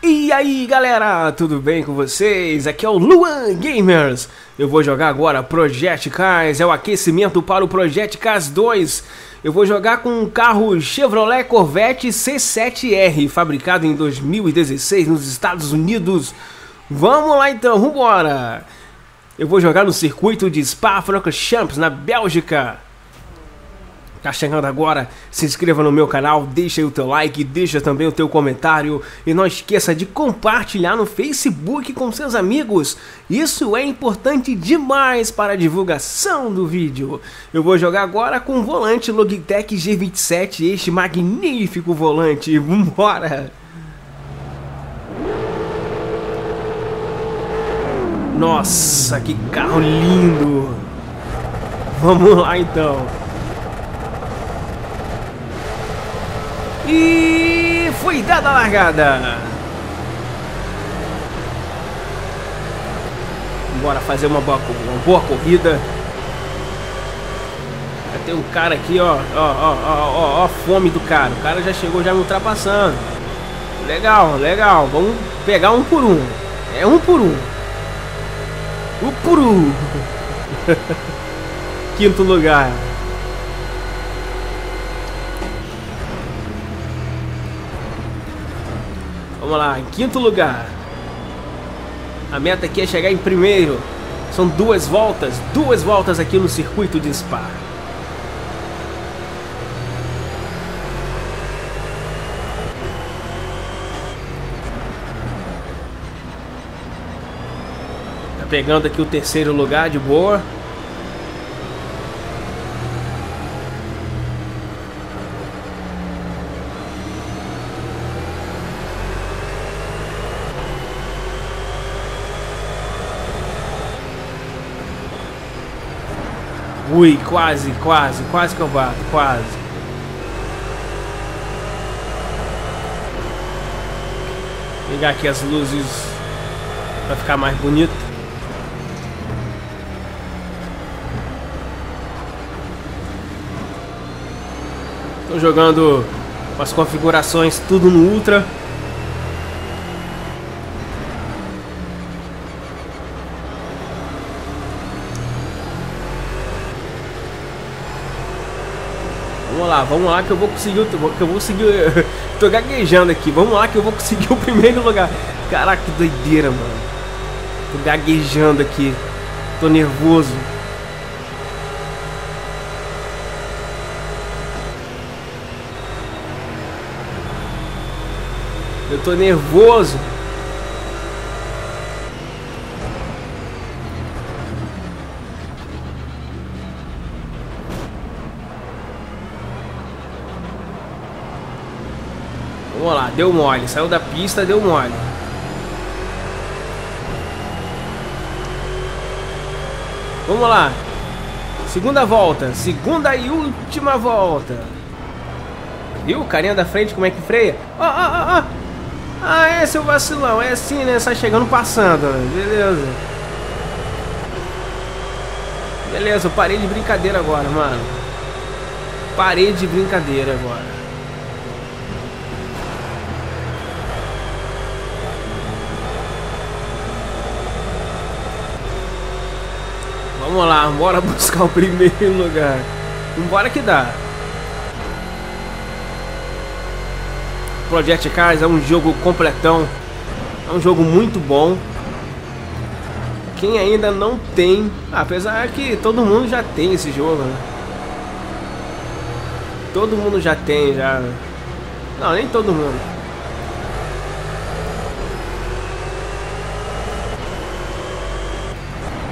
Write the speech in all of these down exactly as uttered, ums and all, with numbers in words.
E aí galera, tudo bem com vocês? Aqui é o Luan Gamers. Eu vou jogar agora Project Cars, é o aquecimento para o Project Cars dois. Eu vou jogar com um carro Chevrolet Corvette C sete R, fabricado em dois mil e dezesseis nos Estados Unidos. Vamos lá então, vambora! Eu vou jogar no circuito de Spa-Francorchamps, na Bélgica. Tá chegando agora, se inscreva no meu canal, deixa aí o teu like, deixa também o teu comentário e não esqueça de compartilhar no Facebook com seus amigos. Isso é importante demais para a divulgação do vídeo. Eu vou jogar agora com o volante Logitech G vinte e sete, este magnífico volante. Vambora! Nossa, que carro lindo! Vamos lá então! E foi dada a largada. Bora fazer uma boa, uma boa corrida. Já tem um cara aqui, ó, ó, ó, ó, ó, a fome do cara. O cara já chegou já me ultrapassando. Legal, legal. Vamos pegar um por um. É um por um. Um por um. Quinto lugar. Vamos lá, em quinto lugar. A meta aqui é chegar em primeiro. São duas voltas, duas voltas aqui no circuito de Spa. Tá pegando aqui o terceiro lugar de boa. Ui, quase, quase, quase que eu bato, quase. Vou ligar aqui as luzes para ficar mais bonito. Estou jogando as configurações tudo no Ultra. Vamos lá, vamos lá que eu vou conseguir, que eu vou conseguir, tô gaguejando aqui, vamos lá que eu vou conseguir o primeiro lugar. Caraca, que doideira, mano. Tô gaguejando aqui, tô nervoso. Eu tô nervoso. Vamos lá, deu mole, saiu da pista, deu mole. Vamos lá. Segunda volta, segunda e última volta. Viu o carinha da frente como é que freia? Ah, ah, ah, ah. Ah, é seu vacilão, é assim, né? Sai chegando passando, beleza. Beleza, eu parei de brincadeira agora, mano. Parei de brincadeira agora. Vamos lá, bora buscar o primeiro lugar. Vambora que dá. Project Cars é um jogo completão. É um jogo muito bom. Quem ainda não tem, apesar que todo mundo já tem esse jogo, né? Todo mundo já tem, já. Não, nem todo mundo.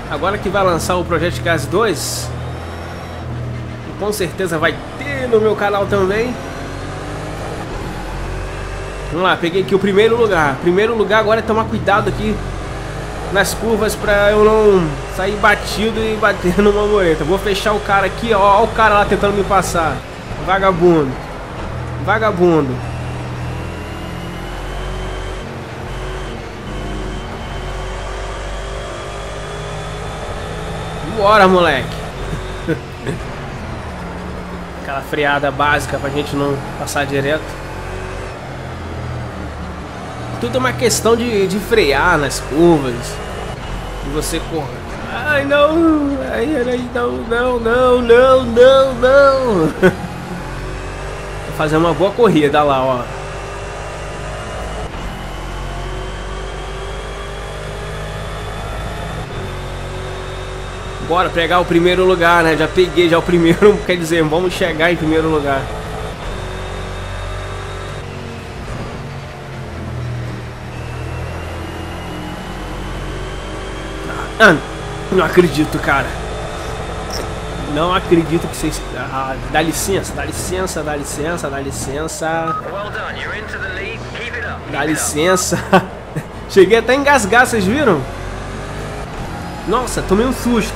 Agora que vai lançar o Project Cars dois, com certeza vai ter no meu canal também. Vamos lá, peguei aqui o primeiro lugar. Primeiro lugar agora é tomar cuidado aqui nas curvas pra eu não sair batido e bater numa mureta. Vou fechar o cara aqui, ó, ó o cara lá tentando me passar. Vagabundo. Vagabundo. Bora, moleque. Aquela freada básica pra gente não passar direto. Tudo é uma questão de, de frear nas curvas. E você corre. Ai não! Ai, ai, não, não, não, não, não, não! Vou fazer uma boa corrida lá, ó. Bora pegar o primeiro lugar, né? Já peguei já o primeiro, quer dizer, vamos chegar em primeiro lugar. Ah, não acredito, cara. Não acredito que vocês... Ah, dá licença, dá licença, dá licença, dá licença. Dá licença. Cheguei até a engasgar, vocês viram? Nossa, tomei um susto.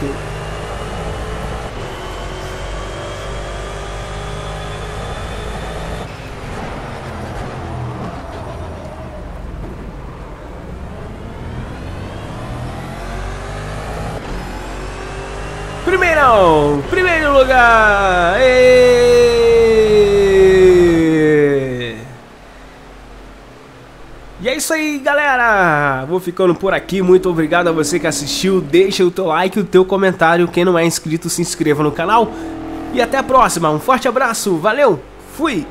Primeiro, primeiro lugar. E... e é isso aí, galera. Vou ficando por aqui. Muito obrigado a você que assistiu. Deixa o teu like, o teu comentário. Quem não é inscrito, se inscreva no canal. E até a próxima. Um forte abraço. Valeu. Fui.